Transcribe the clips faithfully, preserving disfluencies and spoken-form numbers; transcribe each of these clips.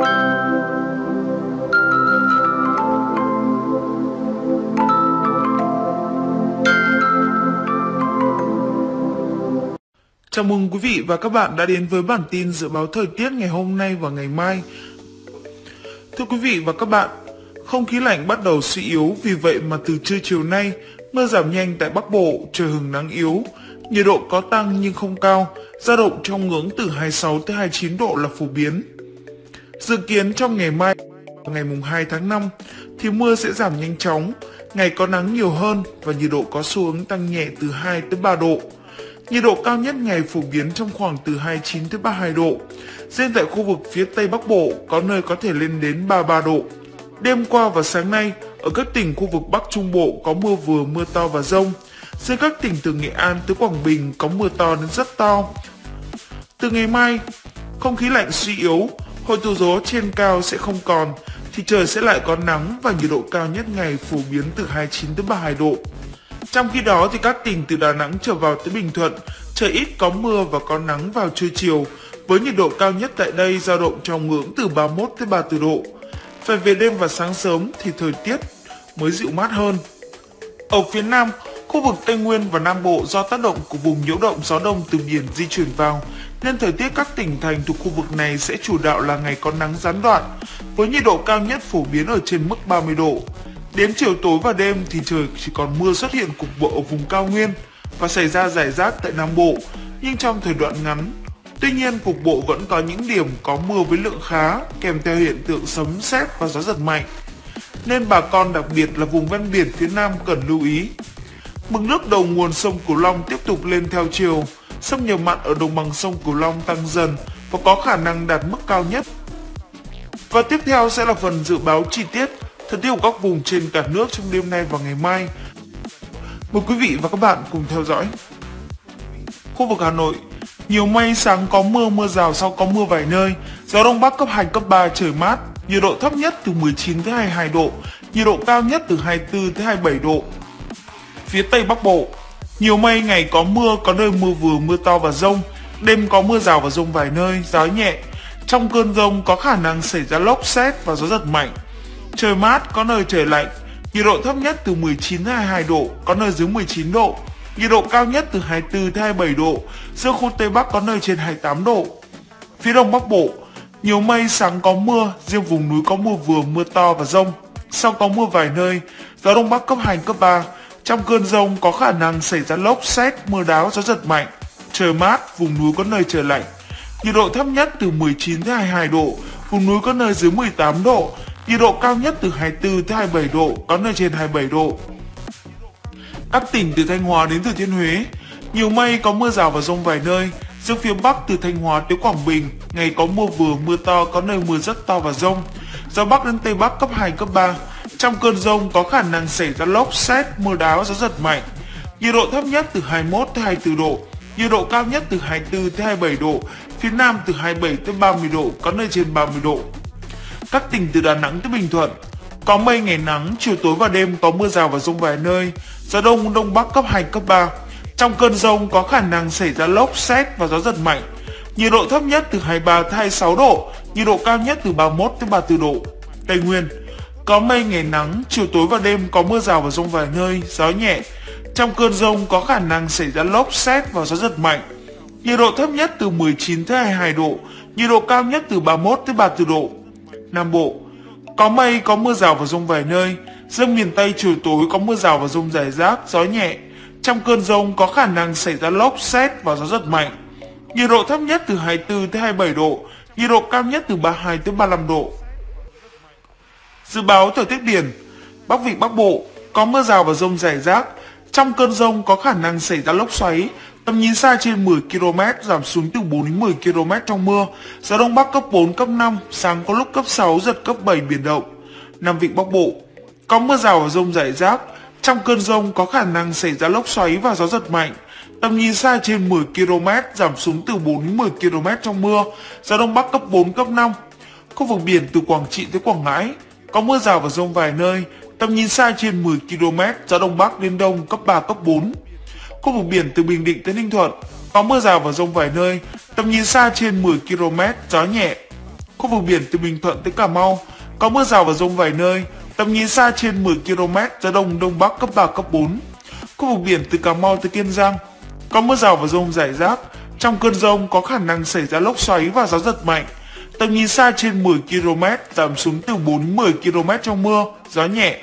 Chào mừng quý vị và các bạn đã đến với bản tin dự báo thời tiết ngày hôm nay và ngày mai. Thưa quý vị và các bạn, không khí lạnh bắt đầu suy yếu, vì vậy mà từ trưa chiều nay, mưa giảm nhanh tại Bắc Bộ, trời hứng nắng yếu, nhiệt độ có tăng nhưng không cao, dao động trong ngưỡng từ hai mươi sáu tới hai mươi chín độ là phổ biến. Dự kiến trong ngày mai, ngày mùng hai tháng năm, thì mưa sẽ giảm nhanh chóng, ngày có nắng nhiều hơn và nhiệt độ có xu hướng tăng nhẹ từ hai tới ba độ. Nhiệt độ cao nhất ngày phổ biến trong khoảng từ hai mươi chín tới ba mươi hai độ. Riêng tại khu vực phía Tây Bắc Bộ có nơi có thể lên đến ba mươi ba độ. Đêm qua và sáng nay, ở các tỉnh khu vực Bắc Trung Bộ có mưa vừa, mưa to và dông. Riêng các tỉnh từ Nghệ An tới Quảng Bình có mưa to đến rất to. Từ ngày mai, không khí lạnh suy yếu, hội tụ gió trên cao sẽ không còn, thì trời sẽ lại có nắng và nhiệt độ cao nhất ngày phổ biến từ hai mươi chín tới ba mươi hai độ. Trong khi đó thì các tỉnh từ Đà Nẵng trở vào tới Bình Thuận, trời ít có mưa và có nắng vào trưa chiều, với nhiệt độ cao nhất tại đây dao động trong ngưỡng từ ba mươi mốt tới ba mươi tư độ. Phải về đêm và sáng sớm thì thời tiết mới dịu mát hơn. Ở phía Nam, khu vực Tây Nguyên và Nam Bộ do tác động của vùng nhiễu động gió đông từ biển di chuyển vào, nên thời tiết các tỉnh thành thuộc khu vực này sẽ chủ đạo là ngày có nắng gián đoạn, với nhiệt độ cao nhất phổ biến ở trên mức ba mươi độ. Đến chiều tối và đêm thì trời chỉ còn mưa xuất hiện cục bộ ở vùng cao nguyên và xảy ra rải rác tại Nam Bộ, nhưng trong thời đoạn ngắn. Tuy nhiên, cục bộ vẫn có những điểm có mưa với lượng khá, kèm theo hiện tượng sấm sét và gió giật mạnh. Nên bà con, đặc biệt là vùng ven biển phía Nam, cần lưu ý. Mực nước đầu nguồn sông Cửu Long tiếp tục lên theo chiều, xâm nhập mặn ở đồng bằng sông Cửu Long tăng dần và có khả năng đạt mức cao nhất. Và tiếp theo sẽ là phần dự báo chi tiết thời tiết của các vùng trên cả nước trong đêm nay và ngày mai. Mời quý vị và các bạn cùng theo dõi. Khu vực Hà Nội, nhiều mây, sáng có mưa, mưa rào sau có mưa vài nơi, gió Đông Bắc cấp hai, cấp ba, trời mát, nhiệt độ thấp nhất từ mười chín tới hai mươi hai độ, nhiệt độ cao nhất từ hai mươi tư tới hai mươi bảy độ. Phía Tây Bắc Bộ, nhiều mây, ngày có mưa, có nơi mưa vừa, mưa to và dông, đêm có mưa rào và dông vài nơi, gió nhẹ, trong cơn dông có khả năng xảy ra lốc sét và gió giật mạnh. Trời mát, có nơi trời lạnh, nhiệt độ thấp nhất từ mười chín tới hai mươi hai độ, có nơi dưới mười chín độ, nhiệt độ cao nhất từ hai mươi tư tới hai mươi bảy độ, riêng khu Tây Bắc có nơi trên hai mươi tám độ. Phía Đông Bắc Bộ, nhiều mây, sáng có mưa, riêng vùng núi có mưa vừa, mưa to và dông, sau có mưa vài nơi, gió Đông Bắc cấp hai, cấp ba, trong cơn dông có khả năng xảy ra lốc sét, mưa đá, gió giật mạnh, trời mát, vùng núi có nơi trời lạnh, nhiệt độ thấp nhất từ mười chín tới hai mươi hai độ, vùng núi có nơi dưới mười tám độ. Nhiệt độ cao nhất từ hai mươi tư tới hai mươi bảy độ, có nơi trên hai mươi bảy độ. Các tỉnh từ Thanh Hóa đến Thừa Thiên Huế, nhiều mây, có mưa rào và dông vài nơi, riêng phía Bắc từ Thanh Hóa tới Quảng Bình, ngày có mưa vừa, mưa to, có nơi mưa rất to và dông. Gió Bắc đến Tây Bắc cấp hai, cấp ba, trong cơn dông có khả năng xảy ra lốc sét, mưa đá, gió giật mạnh. Nhiệt độ thấp nhất từ hai mươi mốt tới hai mươi tư độ, nhiệt độ cao nhất từ hai mươi tư tới hai mươi bảy độ, phía Nam từ hai mươi bảy tới ba mươi độ, có nơi trên ba mươi độ. Các tỉnh từ Đà Nẵng tới Bình Thuận, có mây, ngày nắng, chiều tối và đêm có mưa rào và dông vài nơi, gió Đông Đông Bắc cấp hai, cấp ba. Trong cơn dông có khả năng xảy ra lốc sét và gió giật mạnh. Nhiệt độ thấp nhất từ hai mươi ba tới hai mươi sáu độ, nhiệt độ cao nhất từ ba mươi mốt tới ba mươi tư độ. Tây Nguyên, có mây, ngày nắng, chiều tối và đêm có mưa rào và dông vài nơi, gió nhẹ. Trong cơn dông có khả năng xảy ra lốc sét và gió giật mạnh. Nhiệt độ thấp nhất từ mười chín tới hai mươi hai độ, nhiệt độ cao nhất từ ba mươi mốt tới ba mươi tư độ. Nam Bộ, có mây, có mưa rào và dông vài nơi, riêng miền Tây chiều tối có mưa rào và dông rải rác, gió nhẹ, trong cơn dông có khả năng xảy ra lốc sét và gió giật mạnh. Nhiệt độ thấp nhất từ hai mươi tư tới hai mươi bảy độ, nhiệt độ cao nhất từ ba mươi hai tới ba mươi lăm độ. Dự báo thời tiết biển, Bắc Vịnh Bắc Bộ có mưa rào và dông rải rác, trong cơn dông có khả năng xảy ra lốc xoáy, tầm nhìn xa trên mười ki lô mét, giảm xuống từ bốn đến mười ki lô mét trong mưa, gió Đông Bắc cấp bốn, cấp năm, sáng có lúc cấp sáu, giật cấp bảy, biển động. Nam Vịnh Bắc Bộ, có mưa rào và dông rải rác, trong cơn dông có khả năng xảy ra lốc xoáy và gió giật mạnh, tầm nhìn xa trên mười ki lô mét, giảm xuống từ bốn đến mười ki lô mét trong mưa, gió Đông Bắc cấp bốn, cấp năm. Khu vực biển từ Quảng Trị tới Quảng Ngãi, có mưa rào và dông vài nơi, tầm nhìn xa trên mười ki lô mét, gió Đông Bắc đến Đông cấp ba, cấp bốn. Khu vực biển từ Bình Định tới Ninh Thuận, có mưa rào và dông vài nơi, tầm nhìn xa trên mười ki lô mét, gió nhẹ. khu vực biển từ Bình Thuận tới Cà Mau có mưa rào và dông vài nơi, tầm nhìn xa trên mười ki lô mét, gió đông đông bắc cấp ba, cấp bốn. Khu vực biển từ Cà Mau tới Kiên Giang có mưa rào và dông rải rác, trong cơn dông có khả năng xảy ra lốc xoáy và gió giật mạnh, tầm nhìn xa trên mười ki lô mét, giảm xuống từ bốn đến mười ki lô mét trong mưa, gió nhẹ.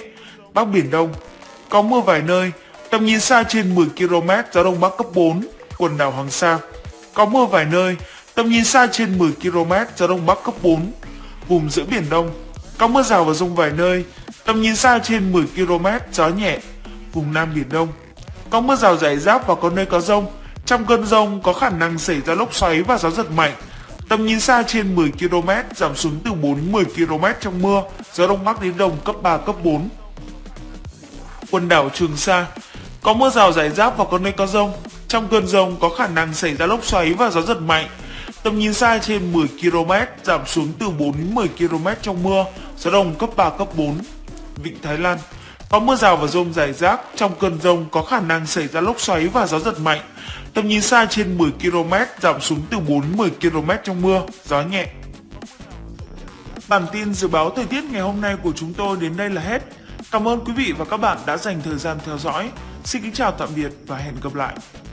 Bắc Biển Đông có mưa vài nơi, tầm nhìn xa trên mười ki lô mét, gió đông bắc cấp bốn. Quần đảo Hoàng Sa có mưa vài nơi, tầm nhìn xa trên mười ki lô mét, gió đông bắc cấp bốn. Vùng giữa Biển Đông có mưa rào và dông vài nơi, tầm nhìn xa trên mười ki lô mét, gió nhẹ. Vùng Nam Biển Đông có mưa rào rải rác và có nơi có dông, trong cơn dông có khả năng xảy ra lốc xoáy và gió giật mạnh, tầm nhìn xa trên mười ki lô mét, giảm xuống từ bốn đến mười ki lô mét trong mưa, gió đông bắc đến đông cấp ba, cấp bốn. Quần đảo Trường Sa có mưa rào rải rác và có nơi có dông, trong cơn dông có khả năng xảy ra lốc xoáy và gió giật mạnh, tầm nhìn xa trên mười ki lô mét, giảm xuống từ bốn đến mười ki lô mét trong mưa, gió đông cấp ba, cấp bốn. Vịnh Thái Lan có mưa rào và dông rải rác, trong cơn dông có khả năng xảy ra lốc xoáy và gió giật mạnh, tầm nhìn xa trên mười ki lô mét, giảm xuống từ bốn đến mười ki lô mét trong mưa, gió nhẹ. Bản tin dự báo thời tiết ngày hôm nay của chúng tôi đến đây là hết. Cảm ơn quý vị và các bạn đã dành thời gian theo dõi. Xin kính chào tạm biệt và hẹn gặp lại.